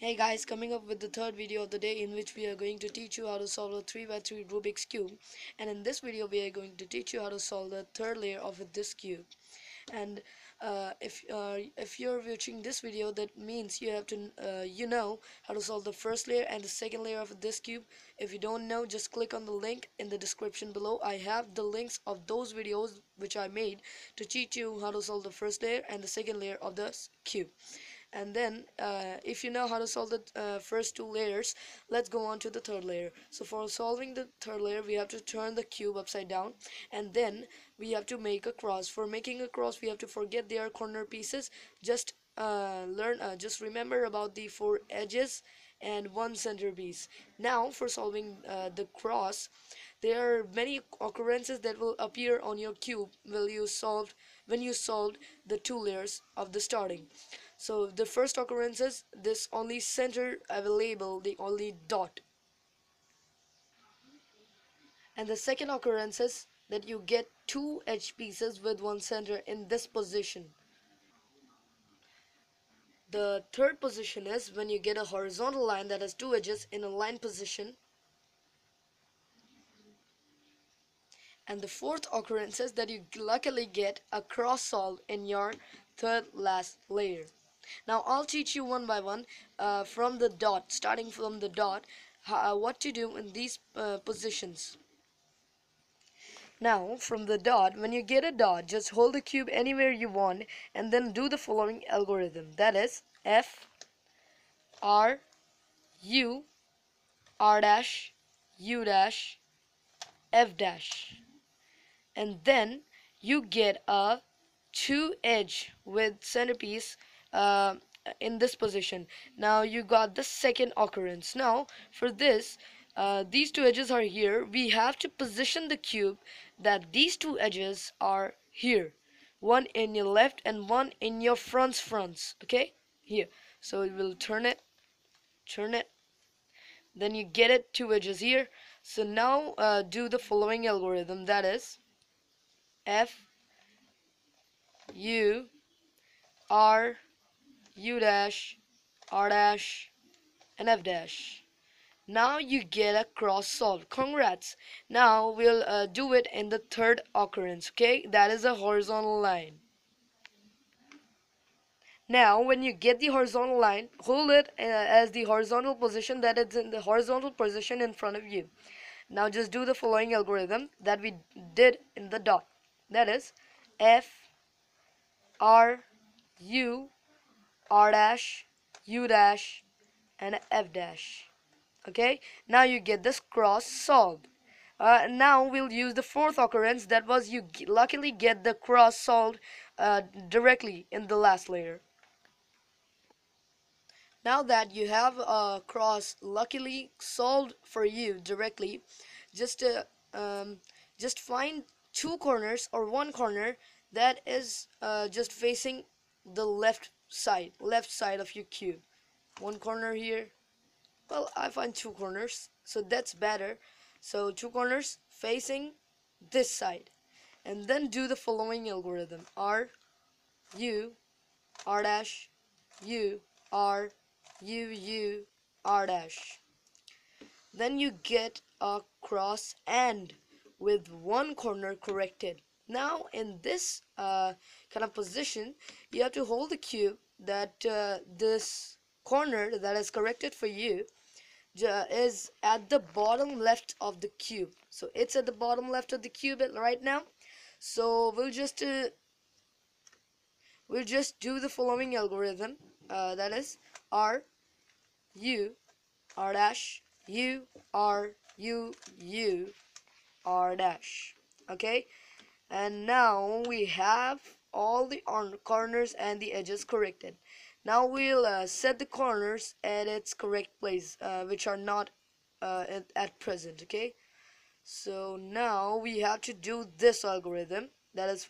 Hey guys, coming up with the third video of the day, in which we are going to teach you how to solve a 3x3 Rubik's cube. And in this video we are going to teach you how to solve the third layer of this cube. And if you're watching this video, that means you have to you know how to solve the first layer and the second layer of this cube. If you don't know, just click on the link in the description below. I have the links of those videos which I made to teach you how to solve the first layer and the second layer of this cube. And then if you know how to solve the first two layers, let's go on to the third layer. So for solving the third layer, we have to turn the cube upside down, and then we have to make a cross. For making a cross, we have to forget their corner pieces. Just remember about the four edges and one center piece. Now for solving the cross, there are many occurrences that will appear on your cube when you solved the two layers of the starting. So the first occurrence is this only center. I will label the only dot. And the second occurrence is that you get two edge pieces with one center in this position. The third position is when you get a horizontal line that has two edges in a line position. And the fourth occurrence is that you luckily get a cross solved in your third last layer. Now I'll teach you one by one from the dot, starting from the dot, what to do in these positions. Now from the dot, when you get a dot, just hold the cube anywhere you want and then do the following algorithm, that is F R U R dash U dash F dash, and then you get a two edge with centerpiece in this position. Now you got the second occurrence. Now for this, these two edges are here. We have to position the cube that these two edges are here, one in your left and one in your fronts, okay, here. So we will turn it, then you get it, two edges here. So now do the following algorithm, that is F U R U dash R dash and F dash. Now you get a cross solved. Congrats. Now we'll do it in the third occurrence, okay, that is a horizontal line. Now when you get the horizontal line, hold it as the horizontal position, that is in the horizontal position in front of you. Now just do the following algorithm that we did in the dot, that is F R U R dash U dash and F dash, okay. Now you get this cross solved. Now we'll use the fourth occurrence, that was you luckily get the cross solved directly in the last layer. Now that you have a cross luckily solved for you directly, just find two corners or one corner that is just facing the left side of your cube. One corner here, well, I find two corners, so that's better. So two corners facing this side, and then do the following algorithm, R U R dash U R U U R dash. Then you get a cross and with one corner corrected. Now in this kind of position, you have to hold the cube that this corner that is corrected for you is at the bottom left of the cube. So it's at the bottom left of the cube right now. So we'll just do the following algorithm, that is R U R dash U R U U R dash, okay. And now we have all the corners and the edges corrected. Now we'll set the corners at its correct place, which are not at present, okay. So now we have to do this algorithm that is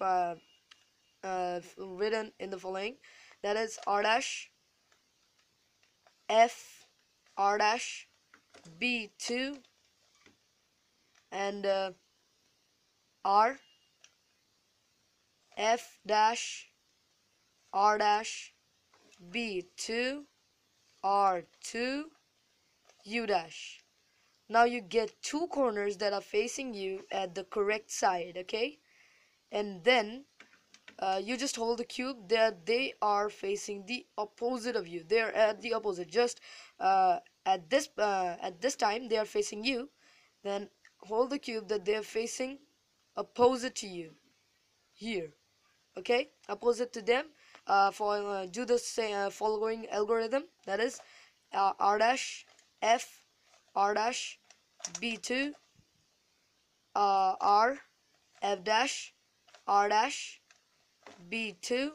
written in the following, that is R dash F R dash B2 and R F dash R dash B2 R2, U dash. Now you get two corners that are facing you at the correct side, okay? And then you just hold the cube that they are facing the opposite of you. They're at the opposite. Just at this time they are facing you. Then hold the cube that they are facing opposite to you here, okay? Opposite to them. Do the following algorithm, that is R dash F, R dash B2, R F dash, R dash B2,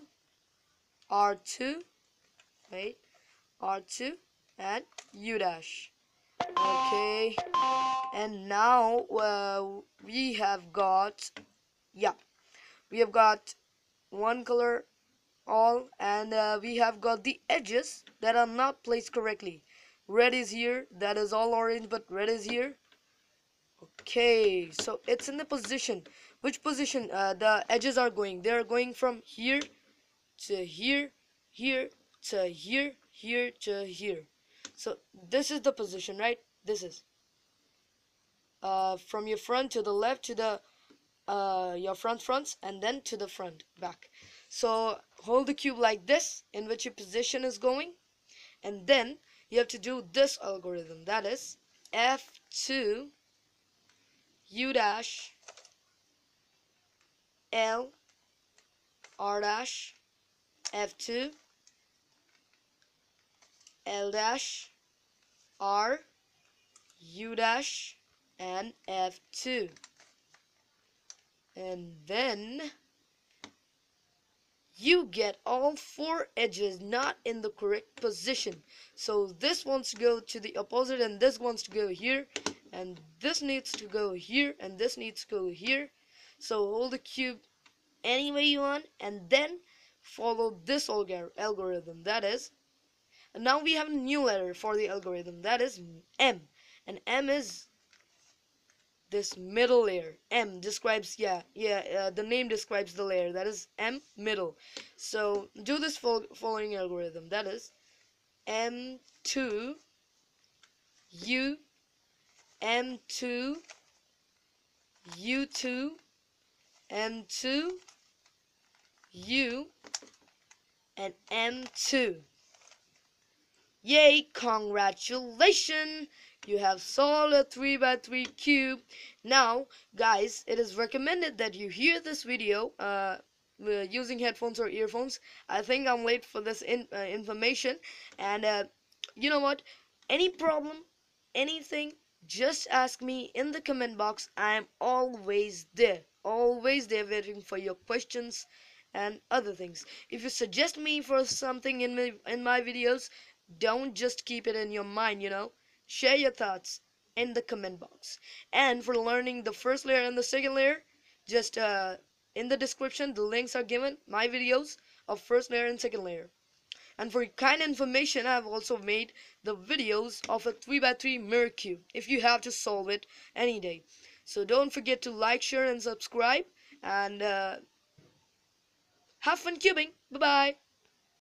R2, right, R2 and U dash. Okay, and now we have got one color all, and we have got the edges that are not placed correctly. Red is here, that is all orange, but red is here. Okay, so it's in the position, which position the edges are going. They are going from here to here, here to here, here to here. So this is the position, right? This is from your front to the left to the your fronts, and then to the front back. So hold the cube like this, in which your position is going, and then you have to do this algorithm, that is F2 U dash L R dash F2 L dash R U dash and F2, and then you get all four edges not in the correct position. So this wants to go to the opposite, and this wants to go here, and this needs to go here, and this needs to go here. So hold the cube any way you want, and then follow this algorithm, that is, and now we have a new letter for the algorithm, that is M, and M is this middle layer. M describes, the name describes the layer, that is M middle. So do this following algorithm, that is M2 U M2 U2 M2 U and M2. Yay, congratulations! You have solved a 3x3 cube. Now, guys, it is recommended that you hear this video using headphones or earphones. I think I'm late for this information. And you know what? Any problem, anything, just ask me in the comment box. I am always there waiting for your questions and other things. If you suggest me for something in my videos, don't just keep it in your mind, you know. Share your thoughts in the comment box. And for learning the first layer and the second layer, just in the description the links are given, my videos of first layer and second layer. And for kind information, I have also made the videos of a 3x3 mirror cube if you have to solve it any day. So don't forget to like, share and subscribe, and have fun cubing. Bye bye.